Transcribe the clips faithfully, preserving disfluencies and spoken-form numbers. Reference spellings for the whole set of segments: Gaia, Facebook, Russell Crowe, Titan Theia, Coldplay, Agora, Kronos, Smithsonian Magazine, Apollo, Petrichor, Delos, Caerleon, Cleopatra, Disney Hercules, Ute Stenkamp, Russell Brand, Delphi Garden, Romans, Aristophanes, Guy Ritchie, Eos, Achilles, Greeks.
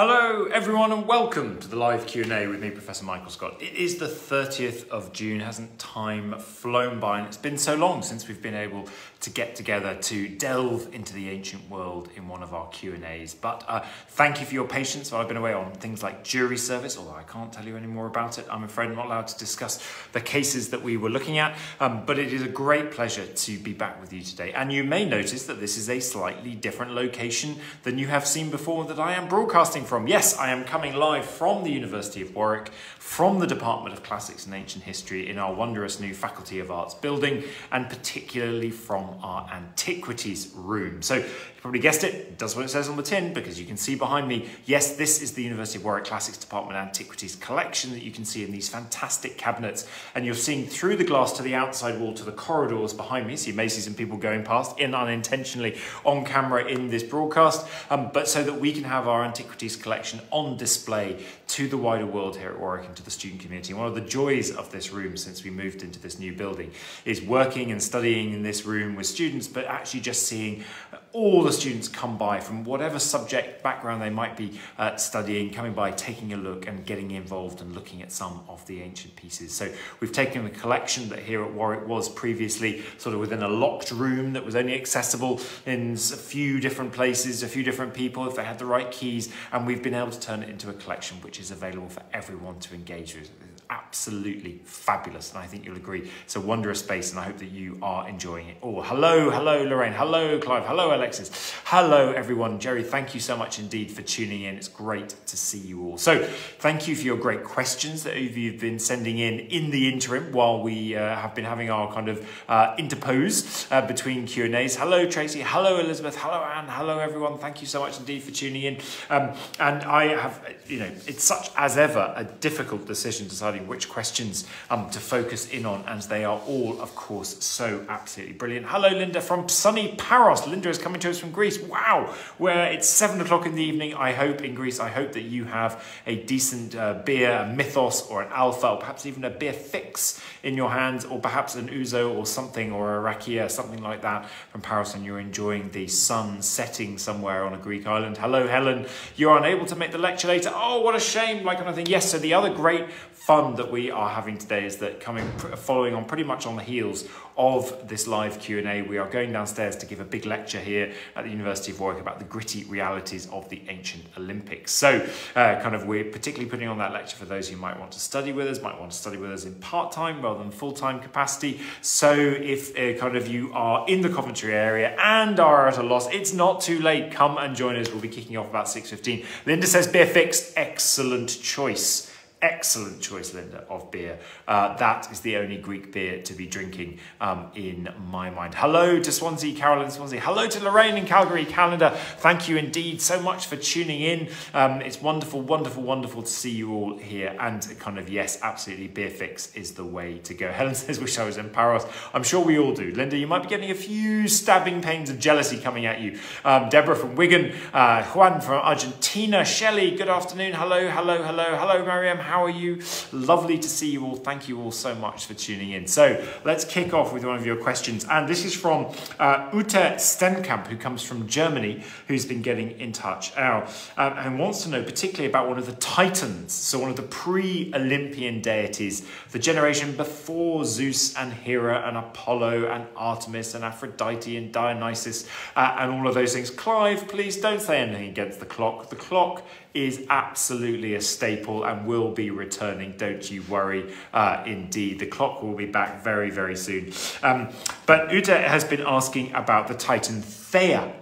Hello everyone and welcome to the live Q and A with me, Professor Michael Scott. It is the thirtieth of June, hasn't time flown by, and it's been so long since we've been able to get together to delve into the ancient world in one of our Q and A's. But uh, thank you for your patience while I've been away on things like jury service, although I can't tell you any more about it. I'm afraid I'm not allowed to discuss the cases that we were looking at, um, but it is a great pleasure to be back with you today. And you may notice that this is a slightly different location than you have seen before that I am broadcasting from. Yes, I am coming live from the University of Warwick, from the Department of Classics and Ancient History in our wondrous new Faculty of Arts building, and particularly from our Antiquities room. So you probably guessed it, it does what it says on the tin, because you can see behind me, yes, this is the University of Warwick Classics Department Antiquities collection that you can see in these fantastic cabinets. And you're seeing through the glass to the outside wall to the corridors behind me, so you may see some people going past in unintentionally on camera in this broadcast, um, but so that we can have our Antiquities collection on display to the wider world here at Warwick and to the student community. One of the joys of this room since we moved into this new building is working and studying in this room with students, but actually just seeing all the students come by from whatever subject background they might be uh, studying, coming by, taking a look and getting involved and looking at some of the ancient pieces. So we've taken the collection that here at Warwick was previously sort of within a locked room that was only accessible in a few different places, a few different people if they had the right keys, and we've been able to turn it into a collection which is available for everyone to engage with. It's absolutely fabulous, and I think you'll agree it's a wondrous space, and I hope that you are enjoying it all. Hello, hello Lorraine, hello Clive, hello Alexis, hello everyone. Jerry, thank you so much indeed for tuning in. It's great to see you all. So thank you for your great questions that you've been sending in in the interim while we uh, have been having our kind of uh, interpose uh, between Q and A's. Hello Tracy, hello Elizabeth, hello Anne, hello everyone. Thank you so much indeed for tuning in. Um, And I have, you know, it's such as ever a difficult decision deciding which questions um, to focus in on, and they are all, of course, so absolutely brilliant. Hello, Linda from sunny Paros. Linda is coming to us from Greece. Wow, where it's seven o'clock in the evening, I hope, in Greece. I hope that you have a decent uh, beer, a Mythos or an Alpha, or perhaps even a beer fix in your hands, or perhaps an Ouzo or something, or a Rakia, something like that from Paros, and you're enjoying the sun setting somewhere on a Greek island. Hello, Helen. You're unable to make the lecture later. Oh, what a shame, like kind of thing. Yes, so the other great fun that we are having today is that coming, following on pretty much on the heels of this live Q and A, we are going downstairs to give a big lecture here at the University of Warwick about the gritty realities of the ancient Olympics. So uh, kind of we're particularly putting on that lecture for those who might want to study with us, might want to study with us in part-time rather than full-time capacity. So if uh, kind of you are in the Coventry area and are at a loss, it's not too late. Come and join us. We'll be kicking off about six fifteen. Linda says beer fix, excellent choice. Excellent choice, Linda, of beer. Uh, that is the only Greek beer to be drinking um, in my mind. Hello to Swansea, Carolyn Swansea. Hello to Lorraine in Calgary, Canada. Thank you indeed so much for tuning in. Um, it's wonderful, wonderful, wonderful to see you all here. And kind of, yes, absolutely, beer fix is the way to go. Helen says, wish I was in Paros. I'm sure we all do. Linda, you might be getting a few stabbing pains of jealousy coming at you. Um, Deborah from Wigan, uh, Juan from Argentina, Shelley, good afternoon. Hello, hello, hello, hello, Mariam. How are you? Lovely to see you all. Thank you all so much for tuning in. So let's kick off with one of your questions. And this is from uh, Ute Stenkamp, who comes from Germany, who's been getting in touch now um, and wants to know particularly about one of the Titans. So one of the pre-Olympian deities, the generation before Zeus and Hera and Apollo and Artemis and Aphrodite and Dionysus uh, and all of those things. Clive, please don't say anything against the clock. The clock is absolutely a staple and will be returning, don't you worry. Uh, indeed, the clock will be back very, very soon. Um, but Ute has been asking about the Titan Theia.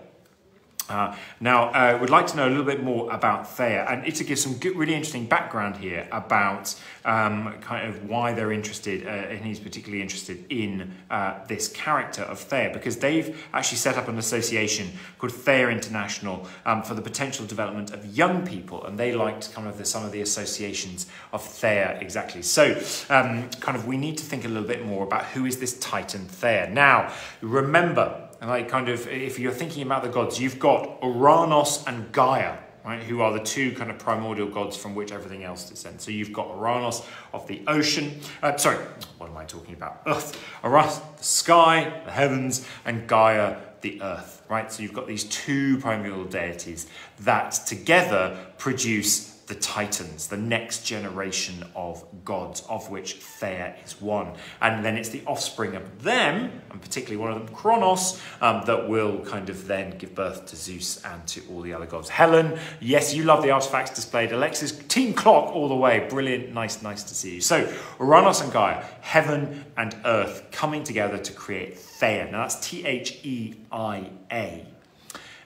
Uh, now, I uh, would like to know a little bit more about Theia, and Ute gives some good, really interesting background here about um, kind of why they're interested, uh, and he's particularly interested in uh, this character of Theia, because they've actually set up an association called Theia International um, for the potential development of young people, and they liked kind of the, some of the associations of Theia exactly. So, um, kind of, we need to think a little bit more about who is this Titan Theia. Now, remember. And like kind of, if you're thinking about the gods, you've got Uranus and Gaia, right? Who are the two kind of primordial gods from which everything else descends. So you've got Uranus of the ocean. Uh, sorry, what am I talking about? Earth, Uranus, the sky, the heavens, and Gaia, the earth, right? So you've got these two primordial deities that together produce the Titans, the next generation of gods, of which Theia is one. And then it's the offspring of them, and particularly one of them, Kronos, um, that will kind of then give birth to Zeus and to all the other gods. Helen, yes, you love the artifacts displayed. Alexis, team clock all the way. Brilliant, nice, nice to see you. So Uranus and Gaia, heaven and earth, coming together to create Theia. Now that's T H E I A.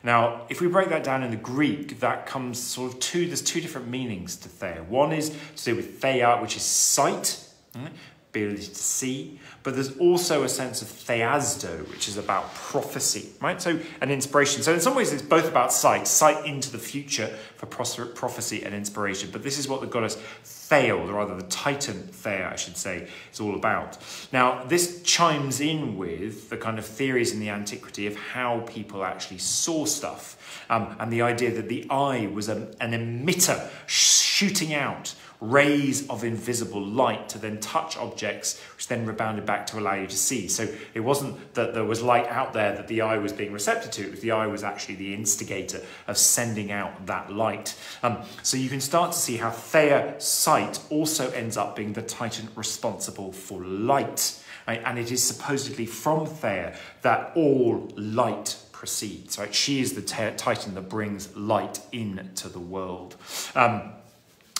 Now, if we break that down in the Greek, that comes sort of two, there's two different meanings to Theia. One is to do with Theia, which is sight, right? Ability to see, but there's also a sense of theasdo, which is about prophecy, right? So an inspiration. So in some ways, it's both about sight, sight into the future for prophecy and inspiration. But this is what the goddess Theia, or rather the Titan Theia, I should say, is all about. Now, this chimes in with the kind of theories in the antiquity of how people actually saw stuff, um, and the idea that the eye was an, an emitter shooting out rays of invisible light to then touch objects, which then rebounded back to allow you to see. So it wasn't that there was light out there that the eye was being receptive to, it was the eye was actually the instigator of sending out that light. Um, so you can start to see how Theia, sight, also ends up being the Titan responsible for light. Right? And it is supposedly from Theia that all light proceeds. Right? She is the Titan that brings light into the world. Um,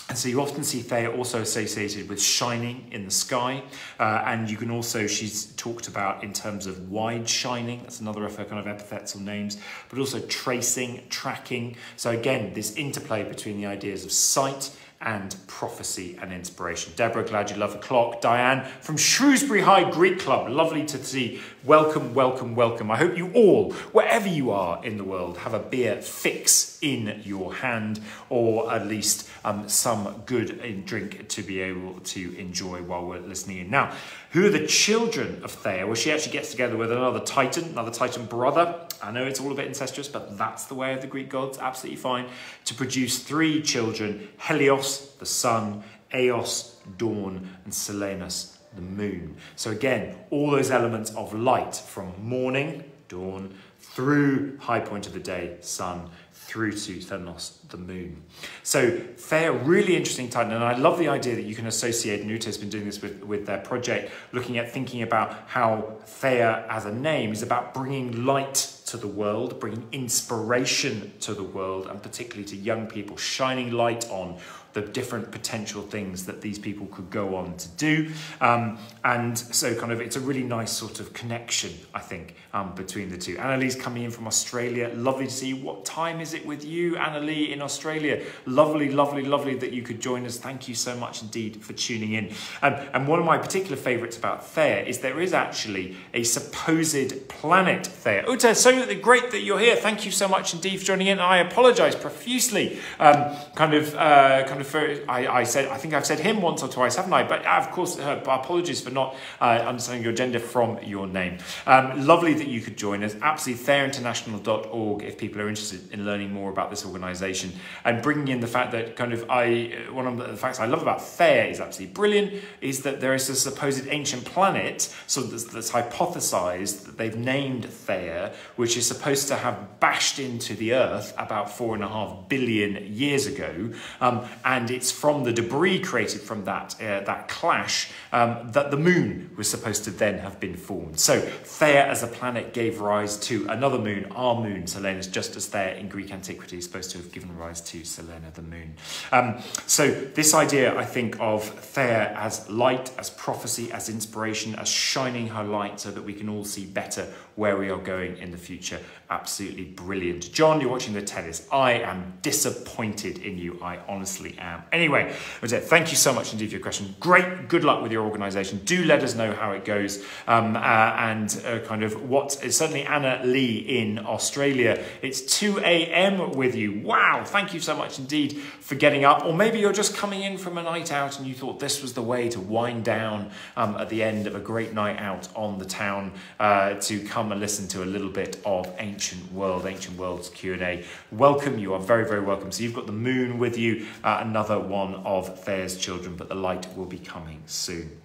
And so you often see Theia also associated with shining in the sky. Uh, and you can also, she's talked about in terms of wide shining. That's another of her kind of epithets or names. But also tracing, tracking. So again, this interplay between the ideas of sight and prophecy and inspiration. Deborah, glad you love the clock. Diane from Shrewsbury High Greek Club, lovely to see. Welcome, welcome, welcome. I hope you all, wherever you are in the world, have a beer fix in your hand, or at least um, some good drink to be able to enjoy while we're listening in. Now, who are the children of Theia? Well, she actually gets together with another Titan, another Titan brother. I know it's all a bit incestuous, but that's the way of the Greek gods, absolutely fine, to produce three children, Helios, the sun, Eos, dawn, and Selenus, the moon. So again, all those elements of light from morning, dawn, through high point of the day, sun, through to Thenos, the moon. So Theia, really interesting Titan, and I love the idea that you can associate, and Ute has been doing this with, with their project, looking at thinking about how Theia as a name is about bringing light to the world, bringing inspiration to the world, and particularly to young people, shining light on the different potential things that these people could go on to do. Um, and so kind of, it's a really nice sort of connection, I think, um, between the two. Annalise coming in from Australia, lovely to see you. What time is it with you, Annalie, in Australia? Lovely, lovely, lovely that you could join us. Thank you so much indeed for tuning in. Um, and one of my particular favorites about Theia is there is actually a supposed planet Theia. Ute, so great that you're here. Thank you so much indeed for joining in. I apologize profusely, um, kind of, uh, kind of I, I said, I think I've said him once or twice, haven't I? But of course, uh, apologies for not uh, understanding your gender from your name. Um, lovely that you could join us. Absolutely, Theia International dot org if people are interested in learning more about this organisation, and bringing in the fact that kind of I one of the facts I love about Theia is absolutely brilliant is that there is a supposed ancient planet, so that's, that's hypothesised that they've named Theia, which is supposed to have bashed into the Earth about four and a half billion years ago. Um, And it's from the debris created from that, uh, that clash um, that the moon was supposed to then have been formed. So Theia as a planet gave rise to another moon, our moon, Selenus, just as Theia in Greek antiquity is supposed to have given rise to Selena, the moon. Um, so this idea, I think, of Theia as light, as prophecy, as inspiration, as shining her light so that we can all see better where we are going in the future. Absolutely brilliant. John, you're watching the tennis. I am disappointed in you. I honestly am. Anyway, thank you so much indeed for your question. Great. Good luck with your organisation. Do let us know how it goes. Um, uh, and uh, kind of what is certainly Anna Lee in Australia. It's two A M with you. Wow. Thank you so much indeed for getting up. Or maybe you're just coming in from a night out and you thought this was the way to wind down um, at the end of a great night out on the town uh, to come and listen to a little bit of ancient Ancient World, Ancient World's Q and A. Welcome, you are very, very welcome. So you've got the moon with you, uh, another one of Theia's children, but the light will be coming soon.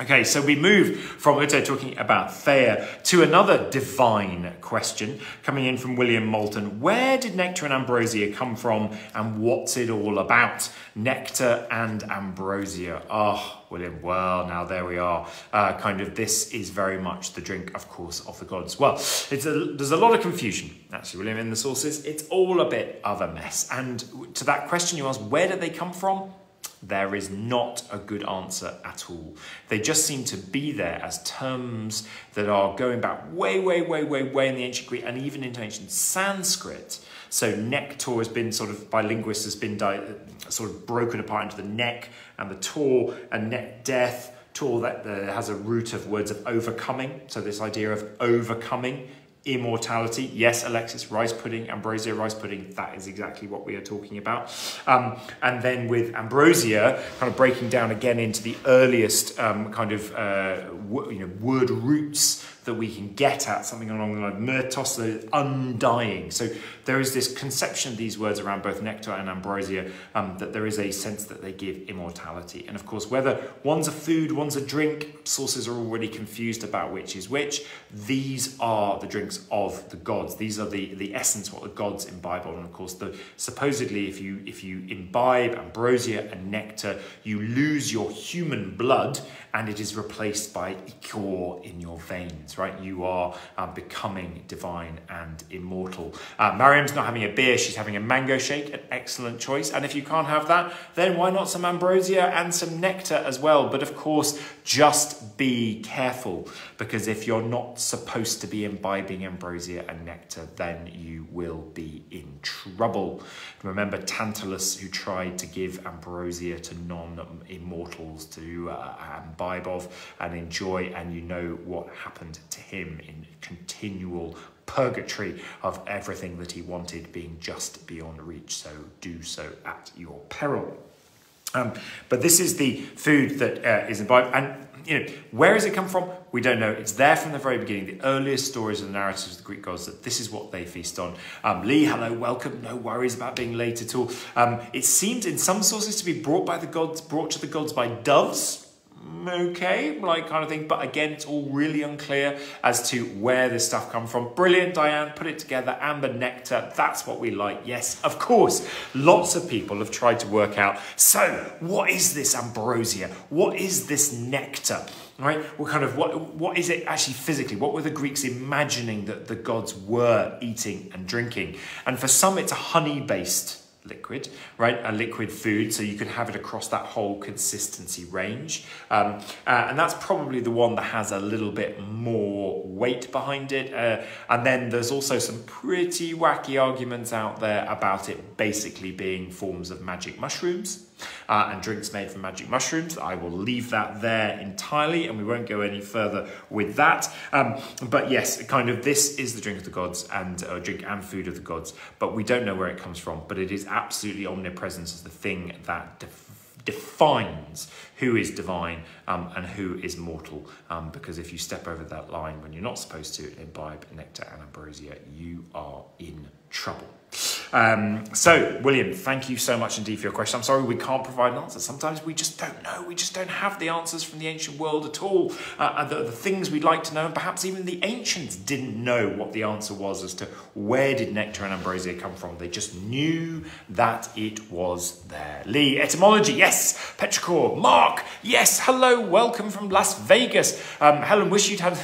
Okay, so we move from Ute talking about Theia to another divine question coming in from William Moulton. Where did nectar and ambrosia come from and what's it all about? Nectar and ambrosia. Oh, William, well, now there we are. Uh, kind of this is very much the drink, of course, of the gods. Well, it's a, there's a lot of confusion, actually, William, in the sources. It's all a bit of a mess. And to that question you asked, where did they come from? There is not a good answer at all. They just seem to be there as terms that are going back way, way, way, way, way in the ancient Greek and even into ancient Sanskrit. So nectar has been sort of, by linguists, has been sort of broken apart into the neck and the tor and neck death. Tor that uh, has a root of words of overcoming. So this idea of overcoming immortality. Yes, Alexis, rice pudding, ambrosia, rice pudding, that is exactly what we are talking about. Um, and then with ambrosia, kind of breaking down again into the earliest um, kind of uh, you know, word roots that we can get at, something along the line of myrtos, the undying. So there is this conception of these words around both nectar and ambrosia, um, that there is a sense that they give immortality. And of course, whether one's a food, one's a drink, sources are already confused about which is which. These are the drinks of the gods. These are the, the essence, what the gods imbibe on. And of course, the, supposedly, if you, if you imbibe ambrosia and nectar, you lose your human blood and it is replaced by ichor in your veins, right? You are um, becoming divine and immortal. Uh, Mariam's not having a beer, she's having a mango shake, an excellent choice. And if you can't have that, then why not some ambrosia and some nectar as well? But of course, just be careful, because if you're not supposed to be imbibing ambrosia and nectar, then you will be in trouble. Remember Tantalus, who tried to give ambrosia to non-immortals to uh, imbibe of and enjoy, and you know what happened to him, in continual purgatory of everything that he wanted being just beyond reach. So do so at your peril. Um, but this is the food that uh, is imbibed, and you know, where has it come from? We don't know. It's there from the very beginning. The earliest stories and narratives of the Greek gods, that this is what they feast on. Um, Lee, hello, welcome. No worries about being late at all. Um, it seems in some sources to be brought by the gods, brought to the gods by doves. Okay, like kind of thing. But again, it's all really unclear as to where this stuff come from. Brilliant, Diane, put it together. Amber nectar, that's what we like. Yes, of course, lots of people have tried to work out, so what is this ambrosia? What is this nectar? Right? What kind of, what, what is it actually physically? What were the Greeks imagining that the gods were eating and drinking? And for some, it's a honey-based liquid, right? A liquid food, so you can have it across that whole consistency range. Um, uh, and that's probably the one that has a little bit more weight behind it. Uh, and then there's also some pretty wacky arguments out there about it basically being forms of magic mushrooms. Uh, and drinks made from magic mushrooms. I will leave that there entirely, and we won't go any further with that. Um, but yes, kind of this is the drink of the gods, and uh, drink and food of the gods, but we don't know where it comes from. But it is absolutely omnipresent as the thing that def defines who is divine um, and who is mortal. Um, because if you step over that line when you're not supposed to imbibe nectar and ambrosia, you are in trouble. Um, so, William, thank you so much indeed for your question. I'm sorry we can't provide an answer. Sometimes we just don't know. We just don't have the answers from the ancient world at all. Uh, the, the things we'd like to know, and perhaps even the ancients didn't know what the answer was as to where did nectar and ambrosia come from. They just knew that it was there. Lee, etymology, yes. Petrichor, Mark, yes. Hello, welcome from Las Vegas. Um, Helen, wish you'd had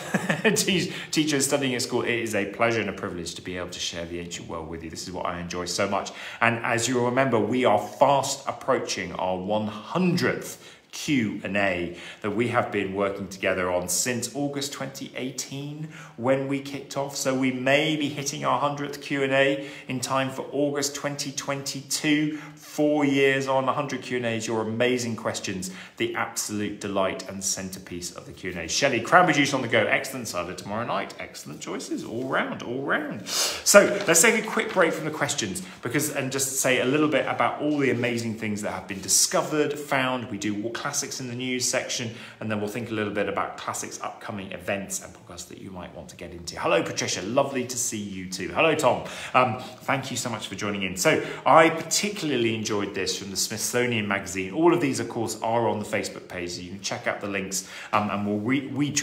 teachers studying at school. It is a pleasure and a privilege to be able to share the ancient world with you. This is what I enjoy so much. And as you remember, we are fast approaching our one hundredth Q and A that we have been working together on since August twenty eighteen, when we kicked off. So we may be hitting our one hundredth Q and A in time for August twenty twenty-two. Four years on, one hundred Q and A's, your amazing questions, the absolute delight and centerpiece of the Q and A. Shelley, cranberry juice on the go, excellent. Cider tomorrow night, excellent choices, all round, all round. So let's take a quick break from the questions, because and just say a little bit about all the amazing things that have been discovered, found. We do classics in the news section, and then we'll think a little bit about classics upcoming events and podcasts that you might want to get into. Hello, Patricia. Lovely to see you too. Hello, Tom. Um, thank you so much for joining in. So I particularly enjoyed this from the Smithsonian Magazine. All of these, of course, are on the Facebook page. So you can check out the links um, and we'll re, re,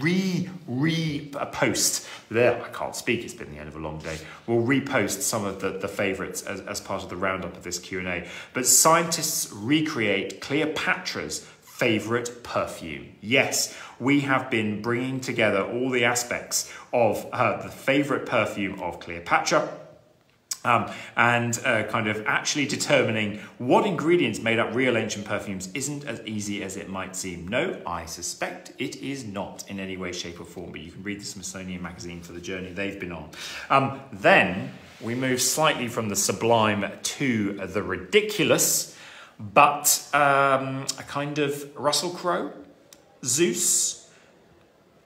re, re post there. I can't speak. It's been the end of a long day. We'll repost some of the, the favorites as, as part of the roundup of this Q and A. But scientists recreate Cleopatra's favorite perfume. Yes, we have been bringing together all the aspects of uh, the favorite perfume of Cleopatra. Um, and uh, kind of actually determining what ingredients made up real ancient perfumes isn't as easy as it might seem. No, I suspect it is not in any way, shape or form, but you can read the Smithsonian Magazine for the journey they've been on. Um, then we move slightly from the sublime to the ridiculous, but um, a kind of Russell Crowe, Zeus,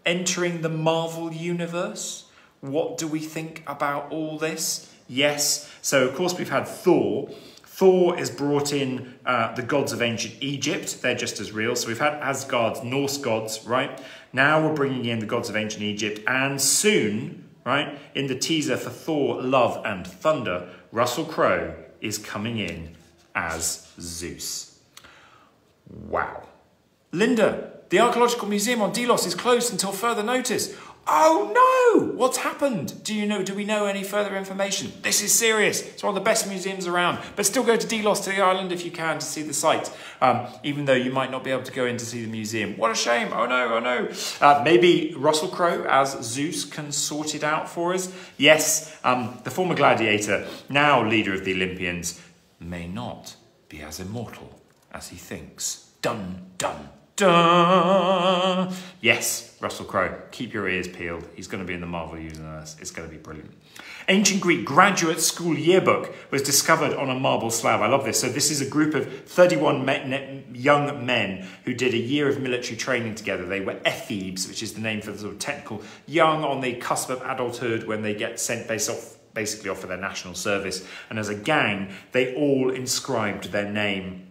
entering the Marvel universe. What do we think about all this? Yes, so of course we've had Thor. Thor has brought in uh, the gods of ancient Egypt. They're just as real. So we've had Asgard's Norse gods, right? Now we're bringing in the gods of ancient Egypt. And soon, right, in the teaser for Thor, Love and Thunder, Russell Crowe is coming in as Zeus. Wow. Linda, the Archaeological Museum on Delos is closed until further notice. Oh no! What's happened? Do you know? Do we know any further information? This is serious. It's one of the best museums around. But still go to Delos, to the island, if you can, to see the site. Um, even though you might not be able to go in to see the museum. What a shame! Oh no! Oh no! Uh, maybe Russell Crowe as Zeus can sort it out for us. Yes, um, the former gladiator, now leader of the Olympians, may not be as immortal as he thinks. Dun dun. Duh. Yes, Russell Crowe, keep your ears peeled. He's going to be in the Marvel universe. It's going to be brilliant. Ancient Greek graduate school yearbook was discovered on a marble slab. I love this. So this is a group of thirty-one men, young men who did a year of military training together. They were ephebes, which is the name for the sort of technical young on the cusp of adulthood when they get sent based off, basically off for their national service. And as a gang, they all inscribed their name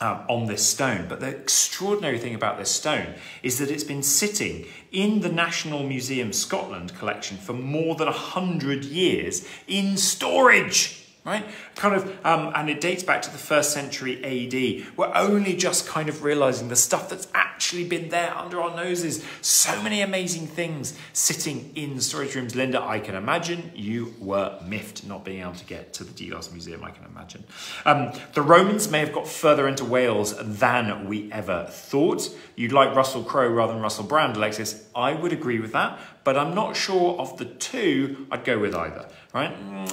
Um, on this stone. But the extraordinary thing about this stone is that it's been sitting in the National Museum Scotland collection for more than one hundred years in storage, right? Kind of, um, and it dates back to the first century A D. We're only just kind of realizing the stuff that's actually been there under our noses. So many amazing things sitting in storage rooms. Linda, I can imagine you were miffed not being able to get to the Delos Museum, I can imagine. Um, the Romans may have got further into Wales than we ever thought. You'd like Russell Crowe rather than Russell Brand, Alexis. I would agree with that, but I'm not sure of the two, I'd go with either, right?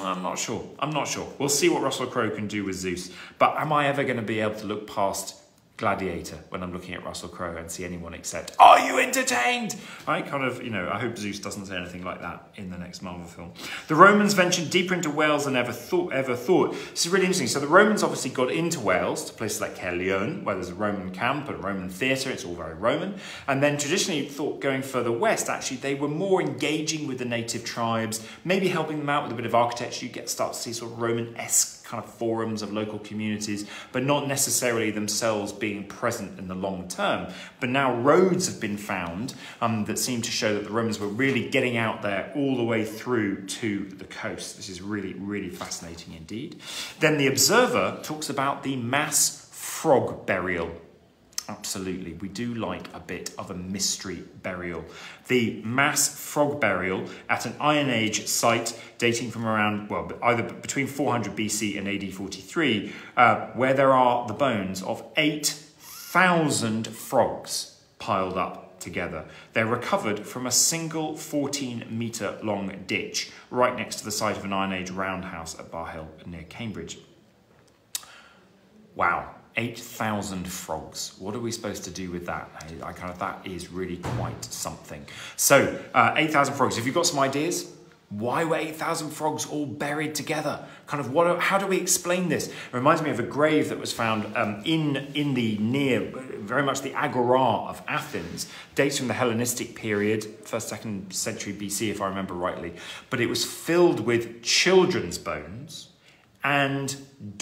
I'm not sure, I'm not sure. We'll see what Russell Crowe can do with Zeus, but am I ever gonna be able to look past Gladiator when I'm looking at Russell Crowe and see anyone except, are you entertained? I kind of, you know, I hope Zeus doesn't say anything like that in the next Marvel film. The Romans ventured deeper into Wales than ever thought. Ever thought. This is really interesting. So the Romans obviously got into Wales to places like Caerleon, where there's a Roman camp and a Roman theatre. It's all very Roman. And then traditionally you thought going further west, actually, they were more engaging with the native tribes, maybe helping them out with a bit of architecture. You get start to see sort of Roman-esque kind of forums of local communities, but not necessarily themselves being present in the long term. But now roads have been found um, that seem to show that the Romans were really getting out there all the way through to the coast. This is really, really fascinating indeed. Then the Observer talks about the mass frog burial. Absolutely, we do like a bit of a mystery burial. The mass frog burial at an Iron Age site dating from around, well, either between four hundred B C and A D forty-three, uh, where there are the bones of eight thousand frogs piled up together. They're recovered from a single fourteen metre long ditch right next to the site of an Iron Age roundhouse at Bar Hill near Cambridge. Wow. eight thousand frogs. What are we supposed to do with that? I kind of, that is really quite something. So uh, eight thousand frogs. Have you got some ideas? Why were eight thousand frogs all buried together? Kind of what? How do we explain this? It reminds me of a grave that was found um, in in the near, very much the Agora of Athens. Dates from the Hellenistic period, first, second century B C, if I remember rightly. But it was filled with children's bones and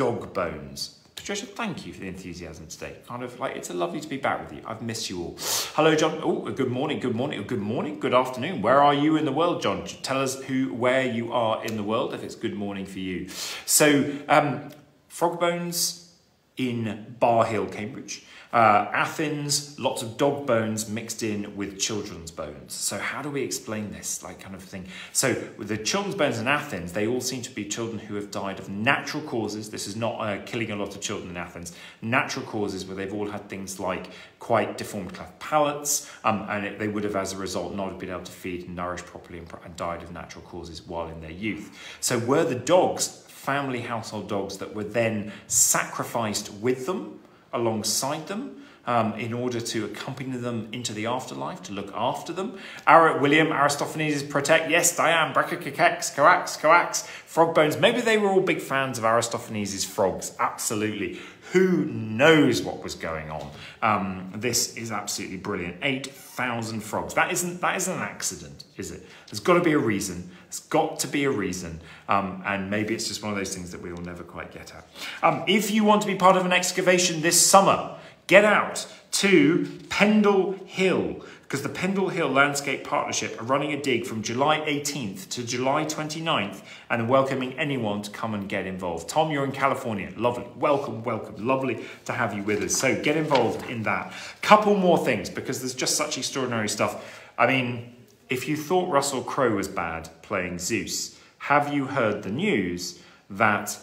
dog bones. Patricia, thank you for the enthusiasm today. Kind of like, it's a lovely to be back with you. I've missed you all. Hello, John. Oh, good morning, good morning, good morning, good afternoon. Where are you in the world, John? Tell us who, where you are in the world, if it's good morning for you. So, um, frog bones in Bar Hill, Cambridge. Uh, Athens, lots of dog bones mixed in with children's bones. So how do we explain this, like, kind of thing? So with the children's bones in Athens, they all seem to be children who have died of natural causes. This is not uh, killing a lot of children in Athens. Natural causes where they've all had things like quite deformed cleft palates, um, and it, they would have, as a result, not have been able to feed and nourish properly and, and died of natural causes while in their youth. So were the dogs family household dogs that were then sacrificed with them, alongside them, um, in order to accompany them into the afterlife, to look after them? Ar William, Aristophanes, protect, yes, Diane, Brecacacax, Coax, Coax, frog bones. Maybe they were all big fans of Aristophanes' frogs, absolutely. Who knows what was going on? Um, this is absolutely brilliant. eight thousand frogs. That isn't, that isn't an accident, is it? There's got to be a reason. There's got to be a reason. Um, and maybe it's just one of those things that we will never quite get at. Um, if you want to be part of an excavation this summer, get out to Pendle Hill, because the Pendle Hill Landscape Partnership are running a dig from July eighteenth to July twenty-ninth and welcoming anyone to come and get involved. Tom, you're in California. Lovely. Welcome, welcome. Lovely to have you with us. So get involved in that. Couple more things, because there's just such extraordinary stuff. I mean, if you thought Russell Crowe was bad playing Zeus, have you heard the news that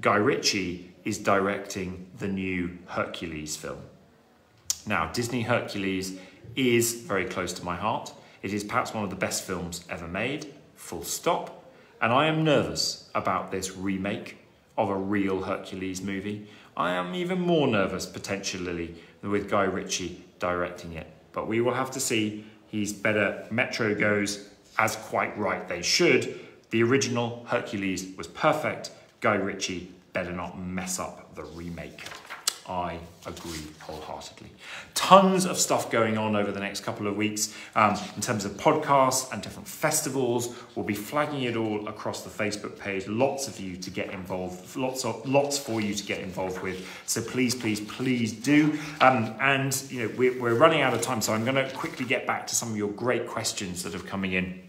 Guy Ritchie is directing the new Hercules film? Now, Disney Hercules is very close to my heart. It is perhaps one of the best films ever made, full stop. And I am nervous about this remake of a real Hercules movie. I am even more nervous, potentially, with Guy Ritchie directing it. But we will have to see. He's better. Metro goes, as quite right they should. The original Hercules was perfect. Guy Ritchie better not mess up the remake. I agree wholeheartedly. Tons of stuff going on over the next couple of weeks um, in terms of podcasts and different festivals. We'll be flagging it all across the Facebook page. Lots of you to get involved, lots of lots for you to get involved with. So please, please, please do. Um, and you know, we're, we're running out of time, so I'm going to quickly get back to some of your great questions that have come in.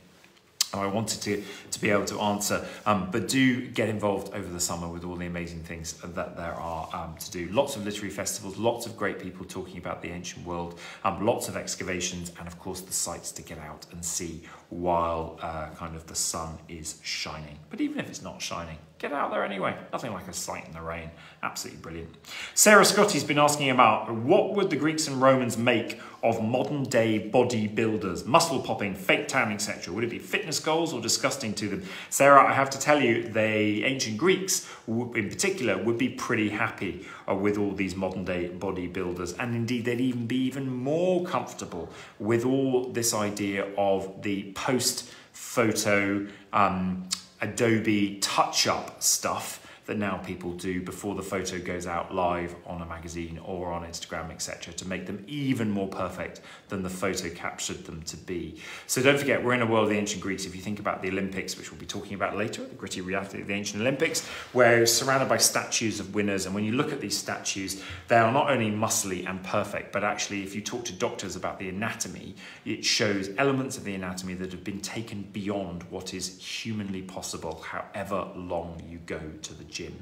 I wanted to, to be able to answer, um, but do get involved over the summer with all the amazing things that there are um, to do. Lots of literary festivals, lots of great people talking about the ancient world, um, lots of excavations, and of course the sights to get out and see while uh, kind of the sun is shining. But even if it's not shining, get out there anyway. Nothing like a sight in the rain. Absolutely brilliant. Sarah Scottie's been asking about what would the Greeks and Romans make of modern day bodybuilders, muscle popping, fake tan, et cetera. Would it be fitness goals or disgusting to them? Sarah, I have to tell you, the ancient Greeks in particular would be pretty happy with all these modern day bodybuilders. And indeed, they'd even be even more comfortable with all this idea of the post photo, um, Adobe touch-up stuff that now people do before the photo goes out live on a magazine or on Instagram, et cetera, to make them even more perfect than the photo captured them to be. So don't forget, we're in a world of the ancient Greeks. If you think about the Olympics, which we'll be talking about later, the gritty reality of the ancient Olympics, where it's surrounded by statues of winners. And when you look at these statues, they are not only muscly and perfect, but actually if you talk to doctors about the anatomy, it shows elements of the anatomy that have been taken beyond what is humanly possible, however long you go to the gym.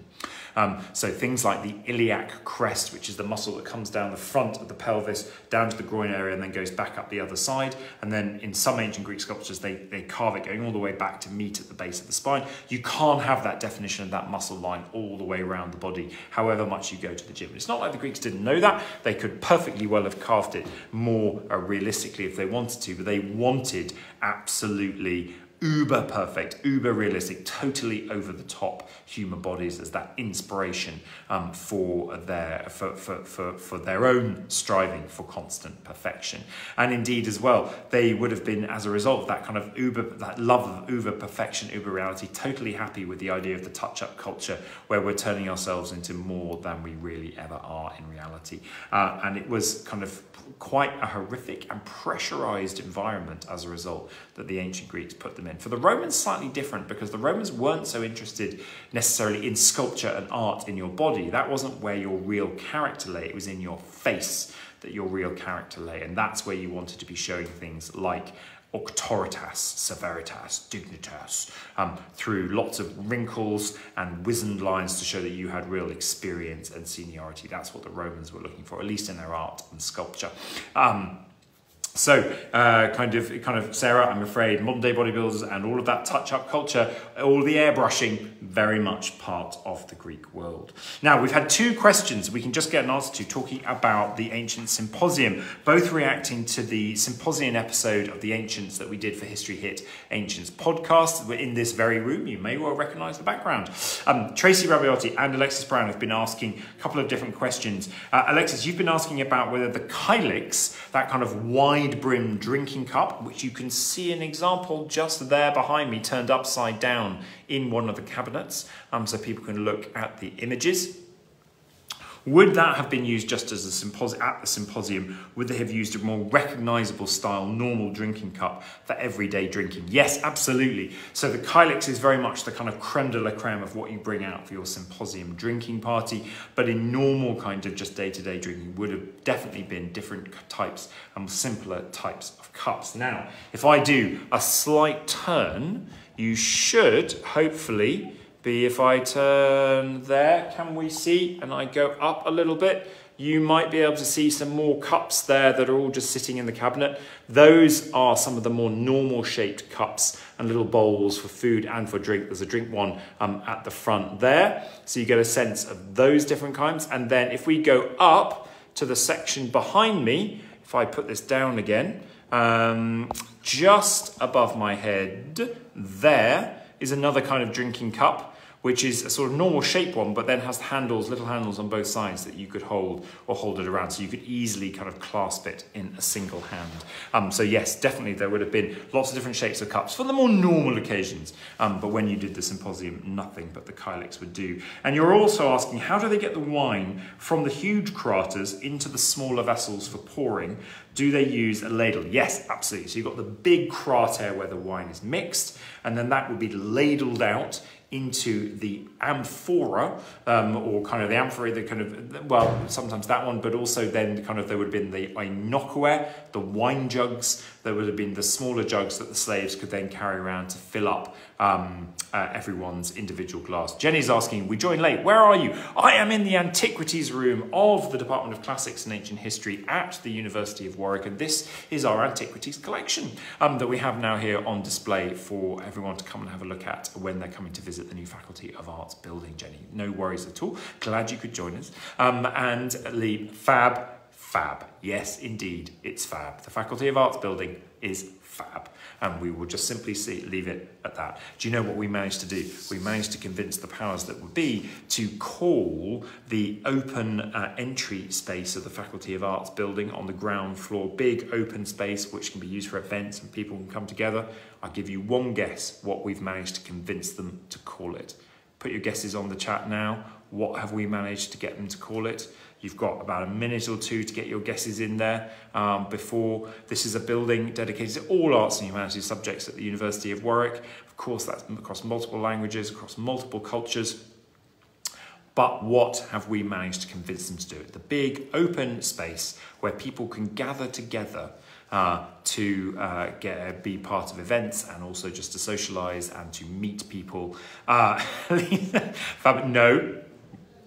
Um, so things like the iliac crest, which is the muscle that comes down the front of the pelvis, down to the groin area, and then goes back up the other side. And then in some ancient Greek sculptures, they, they carve it going all the way back to meet at the base of the spine. You can't have that definition of that muscle line all the way around the body, however much you go to the gym. It's not like the Greeks didn't know that. They could perfectly well have carved it more uh, realistically if they wanted to, but they wanted absolutely uber perfect, uber realistic, totally over the top human bodies as that inspiration um, for their for, for, for, for their own striving for constant perfection. And indeed as well, they would have been, as a result of that kind of uber, that love of uber perfection, uber reality, totally happy with the idea of the touch-up culture where we're turning ourselves into more than we really ever are in reality. Uh, and it was kind of quite a horrific and pressurized environment as a result that the ancient Greeks put them in. then. For the Romans, slightly different, because the Romans weren't so interested necessarily in sculpture and art in your body. That wasn't where your real character lay. It was in your face that your real character lay, and that's where you wanted to be showing things like auctoritas, severitas, dignitas, um, through lots of wrinkles and wizened lines to show that you had real experience and seniority. That's what the Romans were looking for, at least in their art and sculpture. Um, so uh, kind of, kind of, Sarah, I'm afraid modern day bodybuilders and all of that touch-up culture, all the airbrushing, very much part of the Greek world. Now, we've had two questions we can just get an answer to talking about the ancient symposium, both reacting to the symposium episode of the Ancients that we did for History Hit Ancients podcast. We're in this very room. You may well recognise the background. Um, Tracy Rabiotti and Alexis Brown have been asking a couple of different questions. Uh, Alexis, you've been asking about whether the Kylix, that kind of wide brim drinking cup, which you can see an example just there behind me turned upside down in one of the cabinets, um, so people can look at the images. Would that have been used just as a symposium, at the symposium? Would they have used a more recognisable style, normal drinking cup for everyday drinking? Yes, absolutely. So the Kylix is very much the kind of creme de la creme of what you bring out for your symposium drinking party, but in normal kind of just day-to-day drinking would have definitely been different types and simpler types of cups. Now, if I do a slight turn, you should hopefully be, if I turn there, can we see, and I go up a little bit, you might be able to see some more cups there that are all just sitting in the cabinet. Those are some of the more normal shaped cups and little bowls for food and for drink. There's a drink one um, at the front there. So you get a sense of those different kinds. And then if we go up to the section behind me, if I put this down again, um, just above my head there is another kind of drinking cup, which is a sort of normal shape one, but then has handles, little handles on both sides that you could hold or hold it around. So you could easily kind of clasp it in a single hand. Um, so yes, definitely there would have been lots of different shapes of cups for the more normal occasions. Um, but when you did the symposium, nothing but the Kylix would do. And you're also asking, how do they get the wine from the huge kraters into the smaller vessels for pouring? Do they use a ladle? Yes, absolutely. So you've got the big krater where the wine is mixed, and then that would be ladled out into the amphora, um, or kind of the amphora, the kind of, well, sometimes that one, but also then kind of there would have been the einokwe, the wine jugs. There would have been the smaller jugs that the slaves could then carry around to fill up um, uh, everyone's individual glass. Jenny's asking, we joined late, where are you? I am in the antiquities room of the Department of Classics and Ancient History at the University of Warwick, and this is our antiquities collection um, that we have now here on display for everyone to come and have a look at when they're coming to visit at the new Faculty of Arts building, Jenny. No worries at all. Glad you could join us. Um, and Lee, fab, fab. Yes, indeed, it's fab. The Faculty of Arts building is fab. And we will just simply see, leave it at that. Do you know what we managed to do? We managed to convince the powers that would be to call the open uh, entry space of the Faculty of Arts building on the ground floor, big open space which can be used for events and people can come together. I'll give you one guess what we've managed to convince them to call it. Put your guesses on the chat now. What have we managed to get them to call it? You've got about a minute or two to get your guesses in there um, before. This is a building dedicated to all arts and humanities subjects at the University of Warwick. Of course, that's across multiple languages, across multiple cultures. But what have we managed to convince them to do? The big open space where people can gather together Uh, to uh, get, be part of events and also just to socialise and to meet people. Uh, no.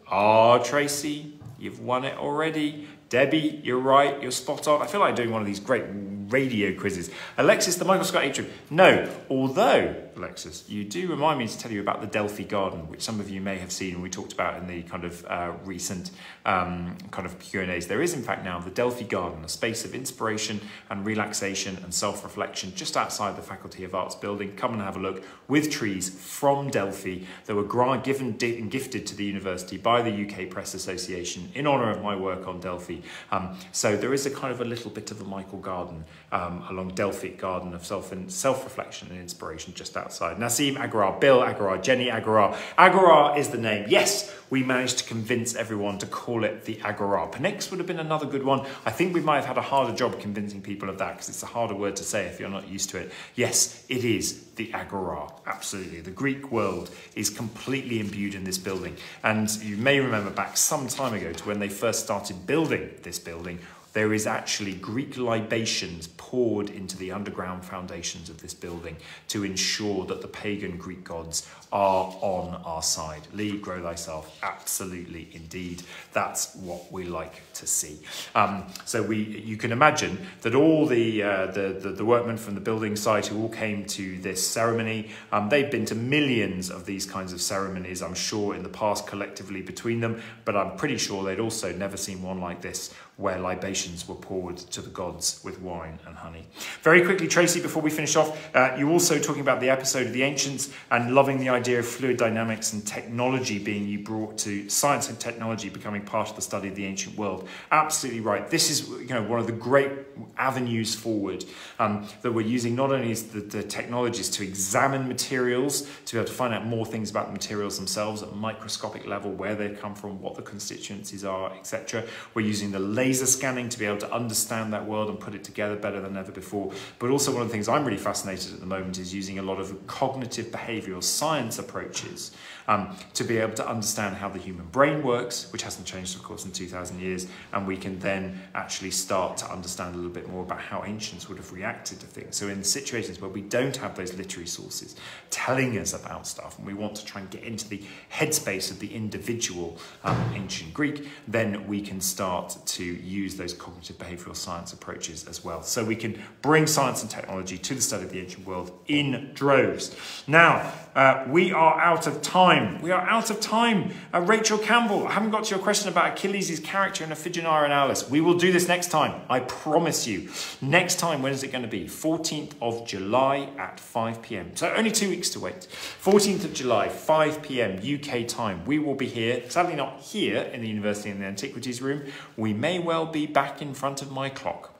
Ah, oh, Tracy, you've won it already. Debbie, you're right, you're spot on. I feel like doing one of these great radio quizzes. Alexis, the Michael Scott atrium. No, although, Alexis, you do remind me to tell you about the Delphi Garden, which some of you may have seen and we talked about in the kind of uh, recent um, kind of Q and A's. There is, in fact, now the Delphi Garden, a space of inspiration and relaxation and self-reflection just outside the Faculty of Arts building. Come and have a look, with trees from Delphi that were given and gifted to the university by the U K Press Association in honour of my work on Delphi. Um, so there is a kind of a little bit of a Michael Garden um, along Delphic Garden of self and self-reflection and inspiration just outside outside. Nassim Agora, Bill Agora, Jenny Agora. Agora is the name. Yes, we managed to convince everyone to call it the Agora. Pnyx would have been another good one. I think we might have had a harder job convincing people of that because it's a harder word to say if you're not used to it. Yes, it is the Agora, absolutely. The Greek world is completely imbued in this building. And you may remember back some time ago to when they first started building this building, there is actually Greek libations poured into the underground foundations of this building to ensure that the pagan Greek gods are on our side. Lee, grow thyself, absolutely indeed. That's what we like to see. Um, so we, you can imagine that all the, uh, the, the, the workmen from the building site who all came to this ceremony, um, they've been to millions of these kinds of ceremonies, I'm sure, in the past collectively between them, but I'm pretty sure they'd also never seen one like this, where libations were poured to the gods with wine and honey. Very quickly, Tracy, before we finish off, uh, you also talking about the episode of the Ancients and loving the idea of fluid dynamics and technology being you brought to science and technology becoming part of the study of the ancient world. Absolutely right. This is you know one of the great avenues forward um, that we're using, not only the, the technologies to examine materials, to be able to find out more things about the materials themselves at a microscopic level, where they've come from, what the constituencies are, et cetera. We're using the laser scanning to be able to understand that world and put it together better than ever before. But also one of the things I'm really fascinated at the moment is using a lot of cognitive behavioural science approaches um, to be able to understand how the human brain works, which hasn't changed, of course, in two thousand years. And we can then actually start to understand a little bit more about how ancients would have reacted to things. So in situations where we don't have those literary sources telling us about stuff and we want to try and get into the headspace of the individual um, ancient Greek, then we can start to use those cognitive behavioural science approaches as well. So we can bring science and technology to the study of the ancient world in droves. Now, uh, we are out of time. We are out of time. Uh, Rachel Campbell, I haven't got to your question about Achilles' character in Iphigenia in Aulis. We will do this next time, I promise you. Next time, when is it going to be? fourteenth of July at five p m. So only two weeks to wait. fourteenth of July, five p m U K time. We will be here, sadly not here in the University in the Antiquities Room. We may well be back in front of my clock.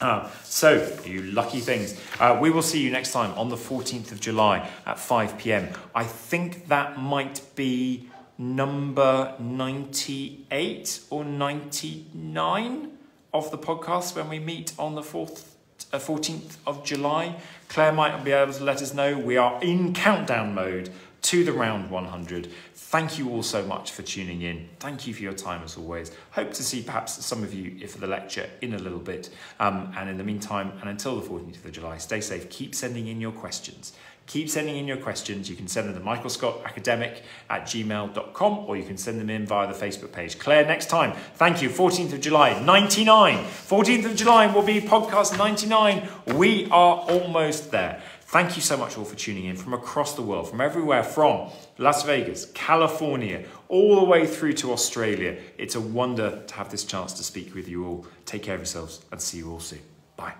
Uh, so, you lucky things. Uh, we will see you next time on the fourteenth of July at five p m. I think that might be number ninety-eight or ninety-nine of the podcast when we meet on the fourth, uh, fourteenth of July. Claire might be able to let us know. We are in countdown mode to the round one hundred. Thank you all so much for tuning in. Thank you for your time as always. Hope to see perhaps some of you for the lecture in a little bit. Um, and in the meantime, and until the fourteenth of July, stay safe. Keep sending in your questions. Keep sending in your questions. You can send them to michael scott academic at gmail dot com or you can send them in via the Facebook page. Claire, next time. Thank you. fourteenth of July, ninety-nine. fourteenth of July will be podcast ninety-nine. We are almost there. Thank you so much all for tuning in from across the world, from everywhere, from Las Vegas, California, all the way through to Australia. It's a wonder to have this chance to speak with you all. Take care of yourselves and see you all soon. Bye.